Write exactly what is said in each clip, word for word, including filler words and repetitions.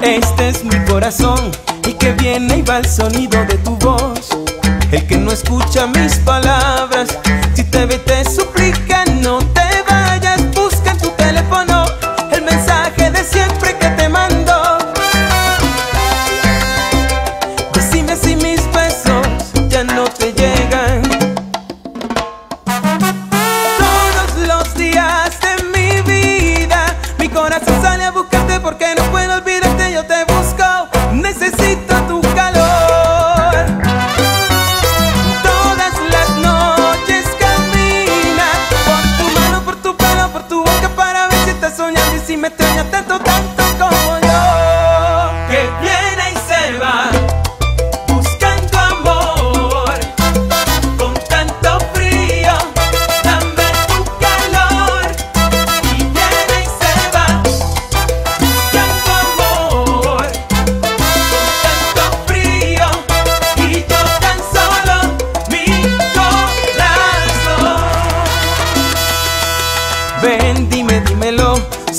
Este es mi corazón, y que viene y va el sonido de tu voz. El que no escucha mis palabras, si te ve te suplica no te vayas. Busca en tu teléfono el mensaje de siempre que te mando. Decime si mis besos ya no te llegan. Todos los días de mi vida, mi corazón sale a buscarte porque no puedo olvidar. Necesito tu calor. Todas las noches camina por tu mano, por tu pelo, por tu boca, para ver si estás soñando y si me extrañas tanto, tanto como yo. Que viene y se va buscando amor, con tanto frío dame tu calor. Y viene y se va buscando amor,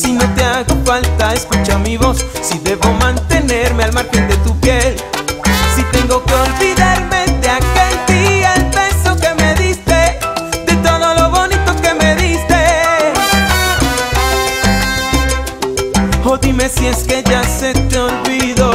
si no te hago falta, escucha mi voz. Si debo mantenerme al margen de tu piel, si tengo que olvidarme de aquel día, el beso que me diste, de todo lo bonito que me diste. O dime si es que ya se te olvidó.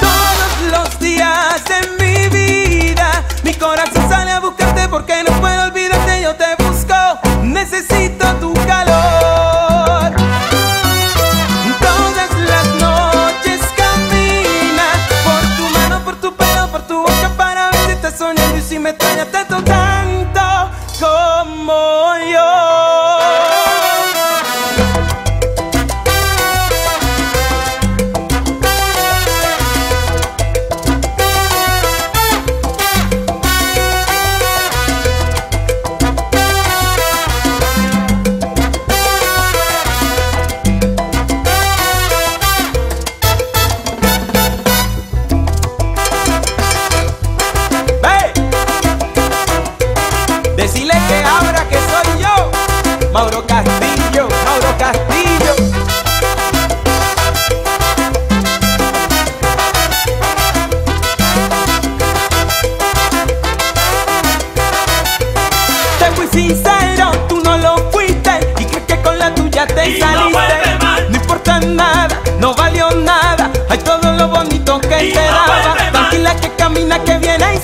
Todos los días de mi vida, mi corazón sale a buscarte porque no puedo olvidarte, yo te busco. Necesito tu calor. Todas las noches camina por tu mano, por tu pelo, por tu boca, para ver si estás soñando y si me extrañas tanto, tanto como yo. Decirle que ahora que soy yo, Mauro Castillo, Mauro Castillo. Te fui sincero, tú no lo fuiste, y crees que con la tuya te saliste. No importa nada, no valió nada, hay todo lo bonito que te daba. Tranquila que camina, que viene y